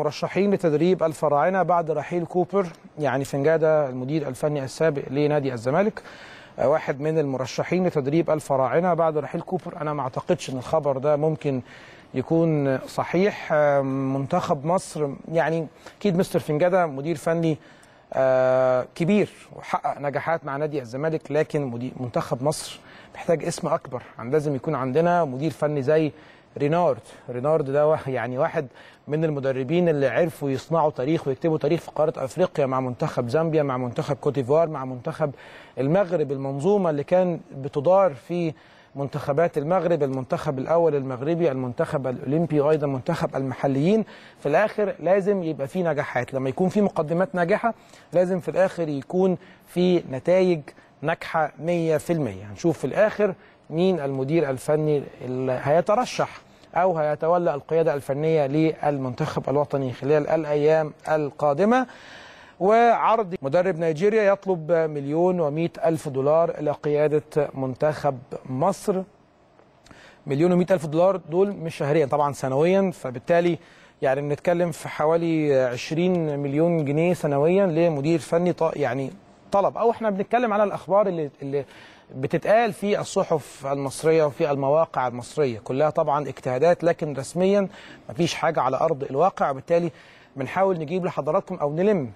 مرشحين لتدريب الفراعنة بعد رحيل كوبر، يعني فنجادة المدير الفني السابق لنادي الزمالك واحد من المرشحين لتدريب الفراعنة بعد رحيل كوبر. أنا ما أعتقدش أن الخبر ده ممكن يكون صحيح. منتخب مصر يعني أكيد مستر فنجادة مدير فني كبير وحقق نجاحات مع نادي الزمالك، لكن منتخب مصر محتاج اسم أكبر، لازم يكون عندنا مدير فني زي رينارد ده، يعني واحد من المدربين اللي عرفوا يصنعوا تاريخ ويكتبوا تاريخ في قارة أفريقيا مع منتخب زامبيا، مع منتخب كوتيفوار، مع منتخب المغرب. المنظومة اللي كان بتدار في منتخبات المغرب، المنتخب الأول المغربي، المنتخب الأولمبي، وأيضا منتخب المحليين، في الآخر لازم يبقى في نجاحات. لما يكون في مقدمات ناجحة لازم في الآخر يكون في نتائج ناجحة 100%. هنشوف في الآخر مين المدير الفني اللي هيترشح أو هيتولى القيادة الفنية للمنتخب الوطني خلال الأيام القادمة. وعرض مدرب نيجيريا يطلب 1,100,000 دولار لقيادة منتخب مصر. 1,100,000 دولار دول مش شهريا، طبعا سنويا، فبالتالي يعني بنتكلم في حوالي 20 مليون جنيه سنويا لمدير فني. يعني طلب، او احنا بنتكلم على الاخبار اللي بتتقال في الصحف المصريه وفي المواقع المصريه كلها، طبعا اجتهادات، لكن رسميا مفيش حاجه على ارض الواقع. وبالتالي بنحاول نجيب لحضراتكم او نلم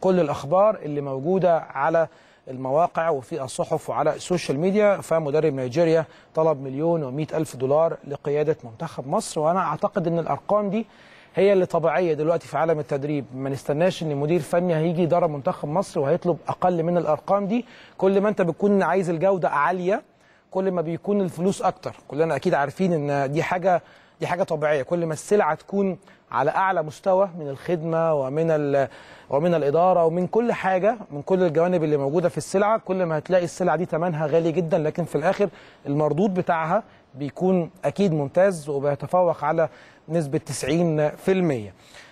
كل الاخبار اللي موجوده على المواقع وفي الصحف وعلى السوشيال ميديا. فمدرب نيجيريا طلب 1,100,000 دولار لقياده منتخب مصر، وانا اعتقد ان الارقام دي هي اللي طبيعيه دلوقتي في عالم التدريب. ما نستناش ان مدير فني هيجي يدرب منتخب مصر وهيطلب اقل من الارقام دي. كل ما انت بتكون عايز الجوده عاليه كل ما بيكون الفلوس اكتر، كلنا اكيد عارفين ان دي حاجه طبيعيه. كل ما السلعه تكون على اعلى مستوى من الخدمه ومن الاداره ومن كل حاجه، من كل الجوانب اللي موجوده في السلعه، كل ما هتلاقي السلعه دي ثمنها غالي جدا، لكن في الاخر المردود بتاعها بيكون اكيد ممتاز وبيتفوق على نسبة 90%.